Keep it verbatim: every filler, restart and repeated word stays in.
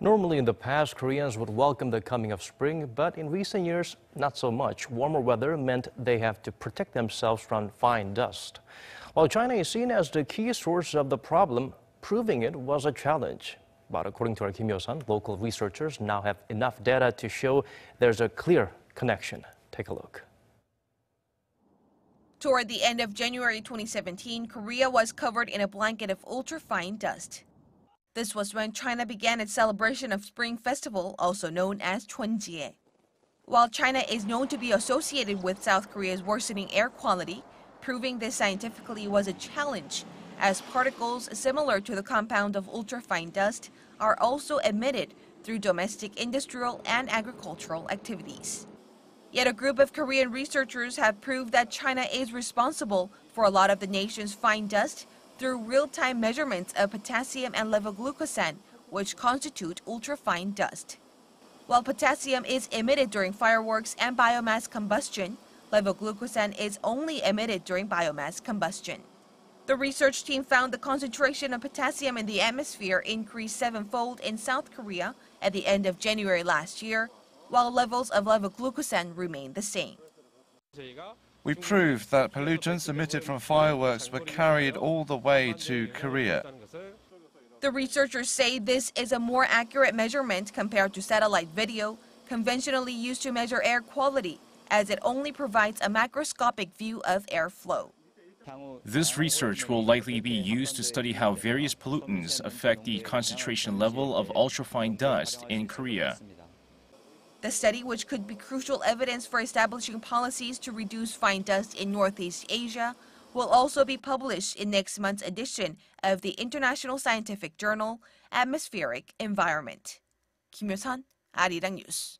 Normally in the past, Koreans would welcome the coming of spring, but in recent years, not so much. Warmer weather meant they have to protect themselves from fine dust. While China is seen as the key source of the problem, proving it was a challenge. But according to our Kim Hyo-sun, local researchers now have enough data to show there's a clear connection. Take a look. Toward the end of January twenty seventeen, Korea was covered in a blanket of ultra-fine dust. This was when China began its celebration of Spring Festival, also known as Chunjie. While China is known to be associated with South Korea's worsening air quality, proving this scientifically was a challenge, as particles similar to the compound of ultrafine dust are also emitted through domestic industrial and agricultural activities. Yet a group of Korean researchers have proved that China is responsible for a lot of the nation's fine dust through real-time measurements of potassium and levoglucosan, which constitute ultrafine dust. While potassium is emitted during fireworks and biomass combustion, levoglucosan is only emitted during biomass combustion. The research team found the concentration of potassium in the atmosphere increased sevenfold in South Korea at the end of January last year, while levels of levoglucosan remained the same. We proved that pollutants emitted from fireworks were carried all the way to Korea. The researchers say this is a more accurate measurement compared to satellite video, conventionally used to measure air quality, as it only provides a macroscopic view of air flow. This research will likely be used to study how various pollutants affect the concentration level of ultrafine dust in Korea. The study, which could be crucial evidence for establishing policies to reduce fine dust in Northeast Asia, will also be published in next month's edition of the international scientific journal Atmospheric Environment. Kim Hyo-sun, Arirang News.